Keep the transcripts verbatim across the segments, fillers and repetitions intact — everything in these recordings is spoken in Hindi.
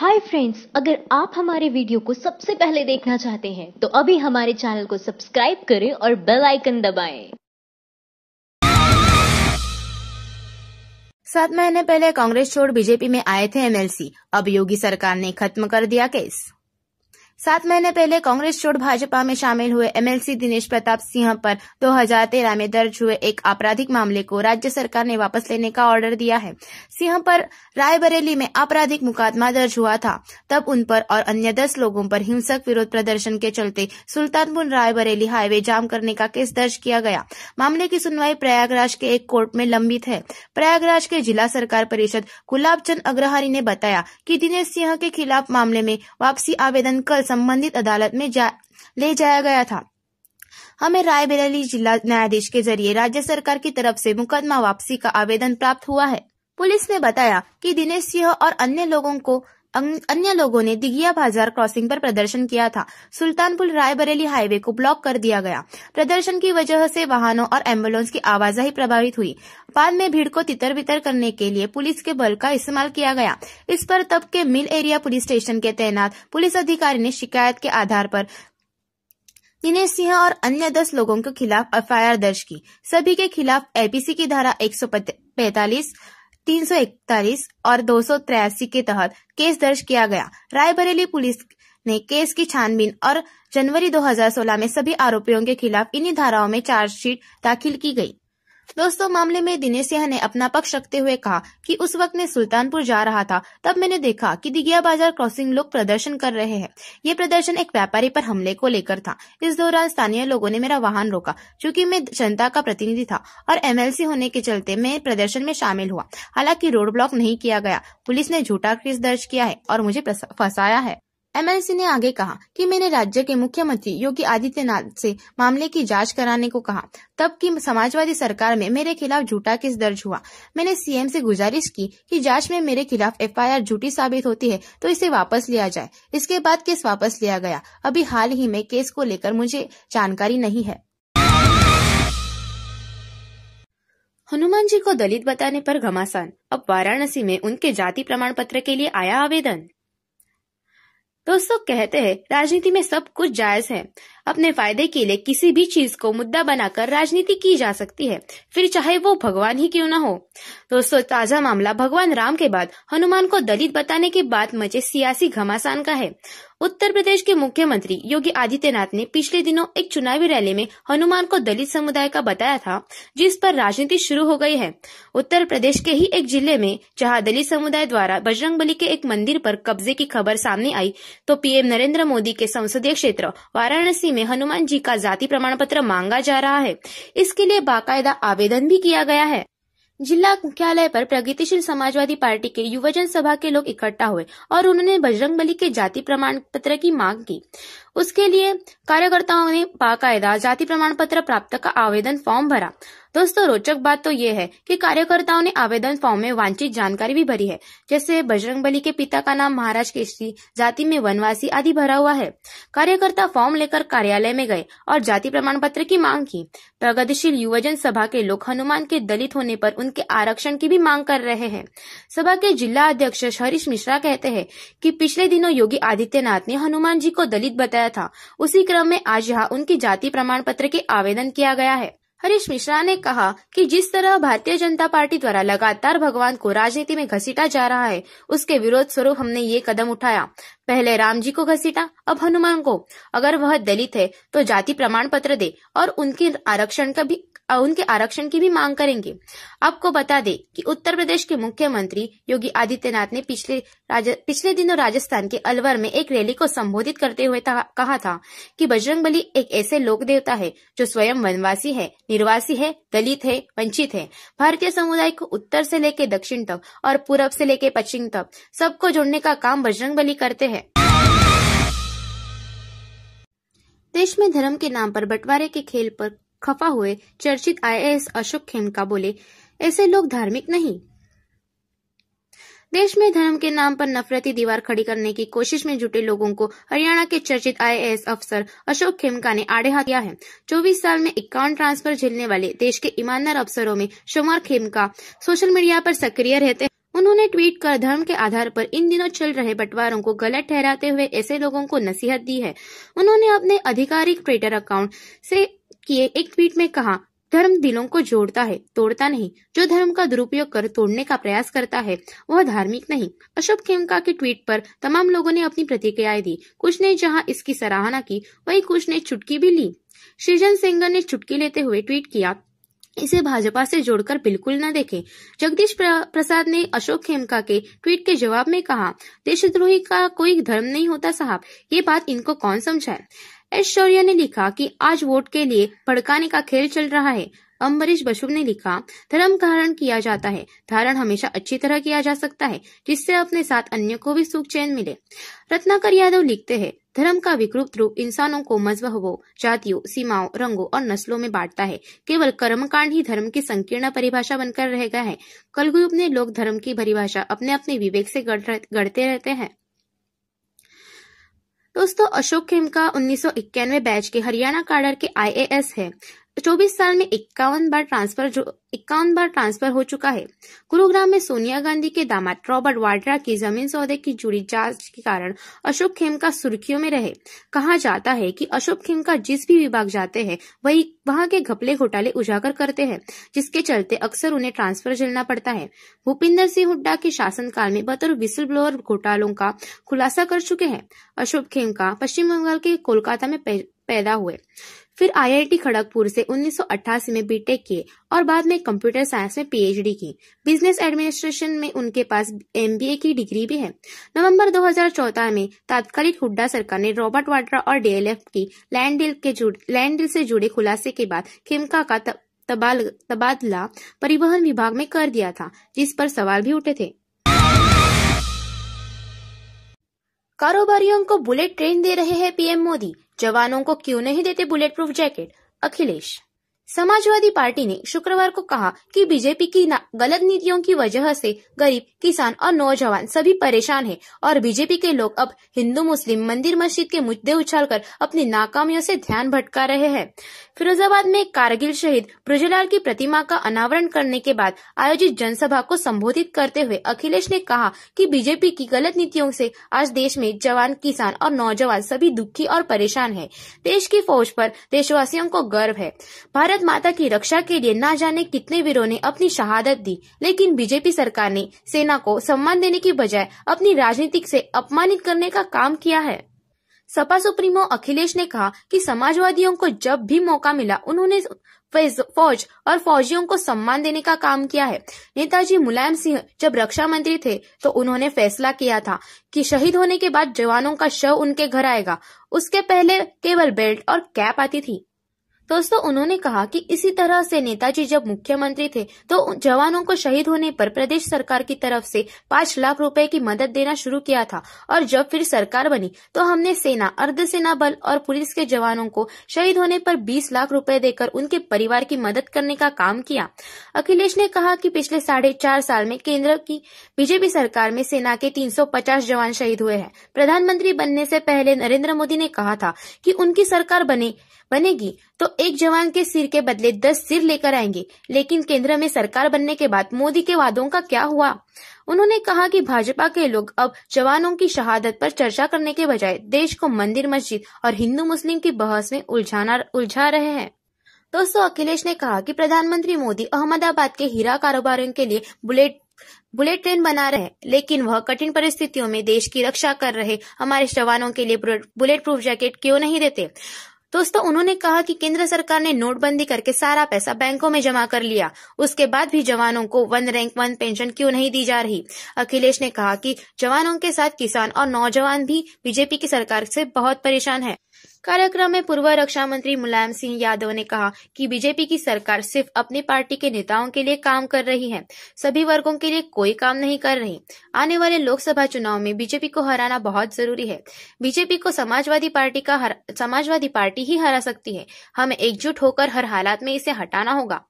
हाय फ्रेंड्स, अगर आप हमारे वीडियो को सबसे पहले देखना चाहते हैं तो अभी हमारे चैनल को सब्सक्राइब करें और बेल आइकन दबाएं। सात महीने पहले कांग्रेस छोड़ बीजेपी में आए थे एम एल सी, अब योगी सरकार ने खत्म कर दिया केस। सात महीने पहले कांग्रेस छोड़ भाजपा में शामिल हुए M L C Dinesh Pratap Singh पर दो हज़ार तेरह में दर्ज हुए एक आपराधिक मामले को राज्य सरकार ने वापस लेने का ऑर्डर दिया है। सिंह पर रायबरेली में आपराधिक मुकदमा दर्ज हुआ था। तब उन पर और अन्य दस लोगों पर हिंसक विरोध प्रदर्शन के चलते सुल्तानपुर रायबरेली हाईवे जाम करने का केस दर्ज किया गया। मामले की सुनवाई प्रयागराज के एक कोर्ट में लंबित है। प्रयागराज के जिला सरकार परिषद गुलाब चंद अग्रहरि ने बताया कि दिनेश सिंह के खिलाफ मामले में वापसी आवेदन कल संबंधित अदालत में जा, ले जाया गया था। हमें रायबरेली जिला न्यायाधीश के जरिए राज्य सरकार की तरफ से मुकदमा वापसी का आवेदन प्राप्त हुआ है। पुलिस ने बताया कि दिनेश सिंह और अन्य लोगों को अन्य लोगों ने दिगिया बाजार क्रॉसिंग पर प्रदर्शन किया था। सुल्तानपुर रायबरेली हाईवे को ब्लॉक कर दिया गया। प्रदर्शन की वजह से वाहनों और एम्बुलेंस की आवाजाही प्रभावित हुई। बाद में भीड़ को तितर बितर करने के लिए पुलिस के बल का इस्तेमाल किया गया। इस पर तब के मिल एरिया पुलिस स्टेशन के तैनात पुलिस अधिकारी ने शिकायत के आधार पर दिनेश सिंह और अन्य दस लोगों के खिलाफ एफ आई आर दर्ज की। सभी के खिलाफ ए पी सी की धारा एक सौ पैंतालीस तीन सौ इकतालीस और दो सौ तिरासी के तहत केस दर्ज किया गया। रायबरेली पुलिस ने केस की छानबीन और जनवरी दो हज़ार सोलह में सभी आरोपियों के खिलाफ इन्हीं धाराओं में चार्जशीट दाखिल की गई। दोस्तों, मामले में दिनेश सिंह ने अपना पक्ष रखते हुए कहा कि उस वक्त मैं सुल्तानपुर जा रहा था, तब मैंने देखा कि दिगिया बाजार क्रॉसिंग लोग प्रदर्शन कर रहे हैं। ये प्रदर्शन एक व्यापारी पर हमले को लेकर था। इस दौरान स्थानीय लोगों ने मेरा वाहन रोका। चूंकि मैं जनता का प्रतिनिधि था और एम एल सी होने के चलते मैं प्रदर्शन में शामिल हुआ। हालांकि रोड ब्लॉक नहीं किया गया। पुलिस ने झूठा केस दर्ज किया है और मुझे फंसाया है। एम एल सी ने आगे कहा कि मैंने राज्य के मुख्यमंत्री योगी आदित्यनाथ से मामले की जांच कराने को कहा। तब की समाजवादी सरकार में मेरे खिलाफ झूठा केस दर्ज हुआ। मैंने सी एम से गुजारिश की कि जांच में मेरे खिलाफ एफ आई आर झूठी साबित होती है तो इसे वापस लिया जाए। इसके बाद केस वापस लिया गया। अभी हाल ही में केस को लेकर मुझे जानकारी नहीं है। हनुमान जी को दलित बताने पर घमासान, अब वाराणसी में उनके जाति प्रमाण पत्र के लिए आया आवेदन। दोस्तों, कहते हैं राजनीति में सब कुछ जायज है। अपने फायदे के लिए किसी भी चीज को मुद्दा बनाकर राजनीति की जा सकती है, फिर चाहे वो भगवान ही क्यों ना हो। दोस्तों, ताजा मामला भगवान राम के बाद हनुमान को दलित बताने के बाद मचे सियासी घमासान का है। उत्तर प्रदेश के मुख्यमंत्री योगी आदित्यनाथ ने पिछले दिनों एक चुनावी रैली में हनुमान को दलित समुदाय का बताया था, जिस पर राजनीति शुरू हो गई है। उत्तर प्रदेश के ही एक जिले में जहां दलित समुदाय द्वारा बजरंगबली के एक मंदिर पर कब्जे की खबर सामने आई, तो पी एम नरेंद्र मोदी के संसदीय क्षेत्र वाराणसी में हनुमान जी का जाति प्रमाण पत्र मांगा जा रहा है। इसके लिए बाकायदा आवेदन भी किया गया है। जिला मुख्यालय पर प्रगतिशील समाजवादी पार्टी के युवजन सभा के लोग इकट्ठा हुए और उन्होंने बजरंगबली के जाति प्रमाण पत्र की मांग की। उसके लिए कार्यकर्ताओं ने बाकायदा जाति प्रमाण पत्र प्राप्त का आवेदन फॉर्म भरा। दोस्तों, रोचक बात तो ये है कि कार्यकर्ताओं ने आवेदन फॉर्म में वांछित जानकारी भी भरी है, जैसे बजरंगबली के पिता का नाम महाराज केसरी, जाति में वनवासी आदि भरा हुआ है। कार्यकर्ता फॉर्म लेकर कार्यालय में गए और जाति प्रमाण पत्र की मांग की। प्रगतिशील युवजन सभा के लोग हनुमान के दलित होने पर उनके आरक्षण की भी मांग कर रहे हैं। सभा के जिला अध्यक्ष हरीश मिश्रा कहते हैं कि पिछले दिनों योगी आदित्यनाथ ने हनुमान जी को दलित बताया था। उसी क्रम में आज यहाँ उनकी जाति प्रमाण पत्र के आवेदन किया गया है। हरीश मिश्रा ने कहा कि जिस तरह भारतीय जनता पार्टी द्वारा लगातार भगवान को राजनीति में घसीटा जा रहा है, उसके विरोध स्वरूप हमने ये कदम उठाया। पहले राम जी को घसीटा, अब हनुमान को। अगर वह दलित है तो जाति प्रमाण पत्र दे और उनके आरक्षण का भी उनके आरक्षण की भी मांग करेंगे। आपको बता दें कि उत्तर प्रदेश के मुख्यमंत्री योगी आदित्यनाथ ने पिछले राज, पिछले दिनों राजस्थान के अलवर में एक रैली को संबोधित करते हुए था, कहा था कि बजरंगबली एक ऐसे लोक देवता है जो स्वयं वनवासी है, निर्वासी है, दलित है, वंचित है। भारतीय समुदाय को उत्तर से लेकर दक्षिण तक और पूरब से लेकर पश्चिम तक सबको जोड़ने का काम बजरंगबली करते हैं। देश में धर्म के नाम पर बंटवारे के खेल पर खफा हुए चर्चित I A S Ashok Khemka बोले, ऐसे लोग धार्मिक नहीं। देश में धर्म के नाम पर नफरती दीवार खड़ी करने की कोशिश में जुटे लोगों को हरियाणा के चर्चित आई ए एस अफसर अशोक खेमका ने आड़े हाथ लिया है। चौबीस साल में इक्यावन ट्रांसफर झेलने वाले देश के ईमानदार अफसरों में शुमार खेमका सोशल मीडिया पर सक्रिय रहते हैं। उन्होंने ट्वीट कर धर्म के आधार पर इन दिनों चल रहे बंटवारों को गलत ठहराते हुए ऐसे लोगों को नसीहत दी है। उन्होंने अपने आधिकारिक ट्विटर अकाउंट से किए एक ट्वीट में कहा, धर्म दिलों को जोड़ता है, तोड़ता नहीं। जो धर्म का दुरुपयोग कर तोड़ने का प्रयास करता है वह धार्मिक नहीं। अशोक खेमका के ट्वीट पर तमाम लोगों ने अपनी प्रतिक्रियाएं दी। कुछ ने जहां इसकी सराहना की, वहीं कुछ ने चुटकी भी ली। श्रीजन सेंगर ने चुटकी लेते हुए ट्वीट किया, इसे भाजपा से जोड़कर बिल्कुल न देखें। जगदीश प्रसाद ने अशोक खेमका के ट्वीट के जवाब में कहा, देशद्रोही का कोई धर्म नहीं होता साहब, ये बात इनको कौन समझाए। ऐश्वर्या ने लिखा कि आज वोट के लिए भड़काने का खेल चल रहा है। अम्बरीश बशुव ने लिखा, धर्म धारण किया जाता है, धारण हमेशा अच्छी तरह किया जा सकता है जिससे अपने साथ अन्य को भी सुख चैन मिले। रत्नाकर यादव लिखते हैं, धर्म का विकृत रूप इंसानों को मजहबों, जातियों, सीमाओं, रंगों और नस्लों में बांटता है। केवल कर्मकांड ही धर्म की संकीर्ण परिभाषा बनकर रह गया है। कलयुग में लोग धर्म की परिभाषा अपने अपने विवेक से गढ़ते रहते हैं। दोस्तों, अशोक खेमका उन्नीस सौ इक्यानवे बैच के हरियाणा काडर के आई ए एस है। चौबीस साल में इक्यावन बार ट्रांसफर जो इक्यावन बार ट्रांसफर हो चुका है। गुरुग्राम में सोनिया गांधी के दामाद रॉबर्ट वाड्रा की जमीन सौदे की जुड़ी जांच के कारण अशोक खेमका सुर्खियों में रहे। कहा जाता है कि अशोक खेमका जिस भी विभाग जाते हैं वही वहां के घपले घोटाले उजागर करते हैं, जिसके चलते अक्सर उन्हें ट्रांसफर झेलना पड़ता है। भूपिंदर सिंह हुड्डा के शासनकाल में बतौर विसल ब्लोअर घोटालों का खुलासा कर चुके हैं। अशोक खेमका पश्चिम बंगाल के कोलकाता में पैदा हुए, फिर आई आई टी खड़गपुर से उन्नीस सौ अट्ठासी में बीटेक किए और बाद में कंप्यूटर साइंस में पी एच डी की। बिजनेस एडमिनिस्ट्रेशन में उनके पास एम बी ए की डिग्री भी है। नवंबर दो हज़ार चौदह में तात्कालिक हुड्डा सरकार ने रॉबर्ट वाड्रा और डी एल एफ की लैंड डील के लैंड डील से जुड़े खुलासे के बाद खेमका का तबादला परिवहन विभाग में कर दिया था, जिस पर सवाल भी उठे थे। कारोबारियों को बुलेट ट्रेन दे रहे हैं पी एम मोदी, जवानों को क्यों नहीं देते bullet proof jacket? Akhilesh. Samajwadi party ने शुक्रवार को कहा कि बीजेपी की गलत नीतियों की वजह से गरीब, किसान और नौजवान सभी परेशान हैं और बीजेपी के लोग अब हिंदू, मुस्लिम, मंदिर, मस्जिद के मुद्दे उछालकर अपनी नाकामियों से ध्यान भटका रहे हैं। फिरोजाबाद में कारगिल शहीद ब्रिजलाल की प्रतिमा का अनावरण करने के बाद आयोजित जनसभा को संबोधित करते हुए अखिलेश ने कहा कि बीजेपी की गलत नीतियों से आज देश में जवान, किसान और नौजवान सभी दुखी और परेशान हैं। देश की फौज पर देशवासियों को गर्व है। भारत माता की रक्षा के लिए ना जाने कितने वीरों ने अपनी शहादत दी, लेकिन बीजेपी सरकार ने सेना को सम्मान देने की बजाय अपनी राजनीति से अपमानित करने का काम किया है। सपा सुप्रीमो अखिलेश ने कहा कि समाजवादियों को जब भी मौका मिला उन्होंने फौज और फौजियों को सम्मान देने का काम किया है। नेताजी मुलायम सिंह जब रक्षा मंत्री थे तो उन्होंने फैसला किया था कि शहीद होने के बाद जवानों का शव उनके घर आएगा। उसके पहले केवल बेल्ट और कैप आती थी। दोस्तों, उन्होंने कहा कि इसी तरह से नेताजी जब मुख्यमंत्री थे तो जवानों को शहीद होने पर प्रदेश सरकार की तरफ से पाँच लाख रुपए की मदद देना शुरू किया था और जब फिर सरकार बनी तो हमने सेना, अर्धसेना बल और पुलिस के जवानों को शहीद होने पर बीस लाख रुपए देकर उनके परिवार की मदद करने का काम किया। अखिलेश ने कहा कि पिछले साढ़े चार साल में केंद्र की बीजेपी सरकार में सेना के तीन सौ पचास जवान शहीद हुए हैं। प्रधानमंत्री बनने से पहले नरेंद्र मोदी ने कहा था कि उनकी सरकार बने बनेगी तो एक जवान के सिर के बदले दस सिर लेकर आएंगे, लेकिन केंद्र में सरकार बनने के बाद मोदी के वादों का क्या हुआ? उन्होंने कहा कि भाजपा के लोग अब जवानों की शहादत पर चर्चा करने के बजाय देश को मंदिर, मस्जिद और हिंदू मुस्लिम की बहस में उलझाना उलझा रहे हैं। दोस्तों, अखिलेश ने कहा कि प्रधानमंत्री मोदी अहमदाबाद के हीरा कारोबारियों के लिए बुलेट बुलेट ट्रेन बना रहे, लेकिन वह कठिन परिस्थितियों में देश की रक्षा कर रहे हमारे जवानों के लिए बुलेट प्रूफ जैकेट क्यों नहीं देते? दोस्तों, उन्होंने कहा कि केंद्र सरकार ने नोटबंदी करके सारा पैसा बैंकों में जमा कर लिया, उसके बाद भी जवानों को वन रैंक वन पेंशन क्यों नहीं दी जा रही? अखिलेश ने कहा कि जवानों के साथ किसान और नौजवान भी बीजेपी की सरकार से बहुत परेशान है। कार्यक्रम में पूर्व रक्षा मंत्री मुलायम सिंह यादव ने कहा कि बीजेपी की सरकार सिर्फ अपनी पार्टी के नेताओं के लिए काम कर रही है, सभी वर्गों के लिए कोई काम नहीं कर रही। आने वाले लोकसभा चुनाव में बीजेपी को हराना बहुत जरूरी है। बीजेपी को समाजवादी पार्टी का हर, समाजवादी पार्टी ही हरा सकती है। हमें एकजुट होकर हर हालात में इसे हटाना होगा।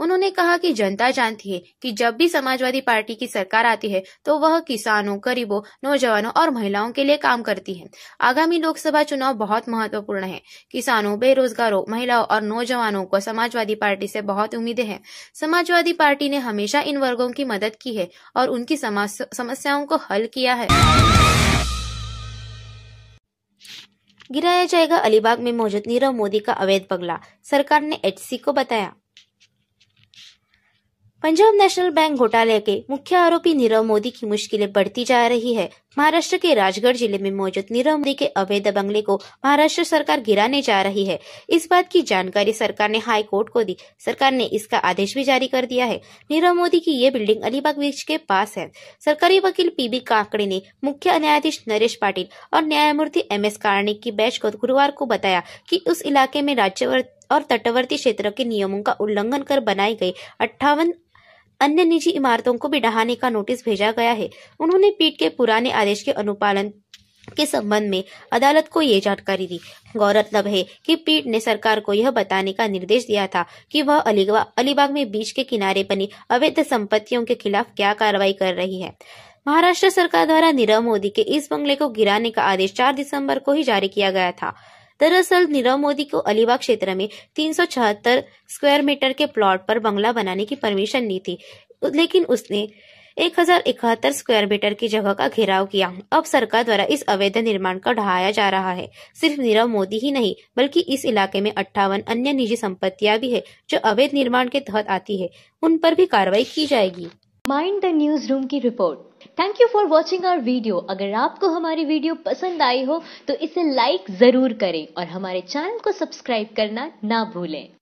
उन्होंने कहा कि जनता जानती है कि जब भी समाजवादी पार्टी की सरकार आती है तो वह किसानों, गरीबों, नौजवानों और महिलाओं के लिए काम करती है। आगामी लोकसभा चुनाव बहुत महत्वपूर्ण है। किसानों, बेरोजगारों, महिलाओं और नौजवानों को समाजवादी पार्टी से बहुत उम्मीदें हैं। समाजवादी पार्टी ने हमेशा इन वर्गों की मदद की है और उनकी समस्याओं को हल किया है। गिराया जाएगा अलीबाग में मौजूद नीरव मोदी का अवैध बंगला, सरकार ने एचसी को बताया। पंजाब नेशनल बैंक घोटाले के मुख्य आरोपी नीरव मोदी की मुश्किलें बढ़ती जा रही है। महाराष्ट्र के राजगढ़ जिले में मौजूद नीरव मोदी के अवैध बंगले को महाराष्ट्र सरकार गिराने जा रही है। इस बात की जानकारी सरकार ने हाई कोर्ट को दी। सरकार ने इसका आदेश भी जारी कर दिया है। नीरव मोदी की ये बिल्डिंग अलीबाग बीच के पास है। सरकारी वकील पी बी कांकड़ी ने मुख्य न्यायाधीश नरेश पाटिल और न्यायमूर्ति एम एस कार्णिक की बेंच को गुरुवार को बताया कि उस इलाके में राज्य और तटवर्ती क्षेत्र के नियमों का उल्लंघन कर बनाई गई अट्ठावन अन्य निजी इमारतों को भी ढहाने का नोटिस भेजा गया है। उन्होंने पीठ के पुराने आदेश के अनुपालन के संबंध में अदालत को ये जानकारी दी। गौरतलब है कि पीठ ने सरकार को यह बताने का निर्देश दिया था कि वह अलीबाग में बीच के किनारे बनी अवैध संपत्तियों के खिलाफ क्या कार्रवाई कर रही है। महाराष्ट्र सरकार द्वारा नीरव मोदी के इस बंगले को गिराने का आदेश चार दिसम्बर को ही जारी किया गया था। दरअसल नीरव मोदी को अलीबाग क्षेत्र में तीन सौ छिहत्तर स्क्वायर मीटर के प्लॉट पर बंगला बनाने की परमिशन ली थी, लेकिन उसने एक हजार इकहत्तर स्क्वायर मीटर की जगह का घेराव किया। अब सरकार द्वारा इस अवैध निर्माण को ढहाया जा रहा है। सिर्फ नीरव मोदी ही नहीं बल्कि इस इलाके में अट्ठावन अन्य निजी संपत्तियां भी है जो अवैध निर्माण के तहत आती है, उन पर भी कार्रवाई की जाएगी। माइंड द न्यूज रूम की रिपोर्ट। Thank you for watching our video. अगर आपको हमारी वीडियो पसंद आई हो तो इसे लाइक जरूर करें और हमारे चैनल को सब्सक्राइब करना ना भूलें।